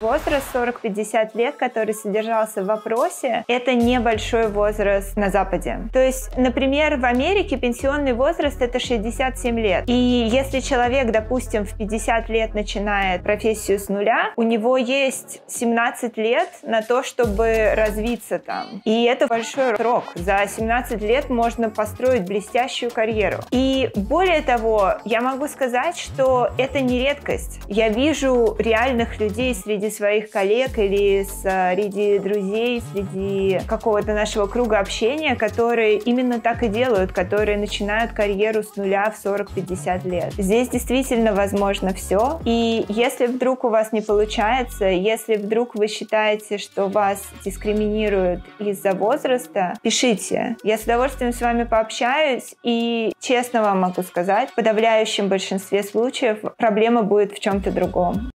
Возраст 40-50 лет, который содержался в вопросе, это небольшой возраст на Западе. То есть, например, в Америке пенсионный возраст это 67 лет. И если человек, допустим, в 50 лет начинает профессию с нуля, у него есть 17 лет на то, чтобы развиться там. И это большой срок. За 17 лет можно построить блестящую карьеру. И более того, я могу сказать, что это не редкость. Я вижу реальных людей среди своих коллег или среди друзей, среди какого-то нашего круга общения, которые именно так и делают, которые начинают карьеру с нуля в 40-50 лет. Здесь действительно возможно все. И если вдруг у вас не получается, если вдруг вы считаете, что вас дискриминируют из-за возраста, пишите. Я с удовольствием с вами пообщаюсь и честно вам могу сказать, в подавляющем большинстве случаев проблема будет в чем-то другом.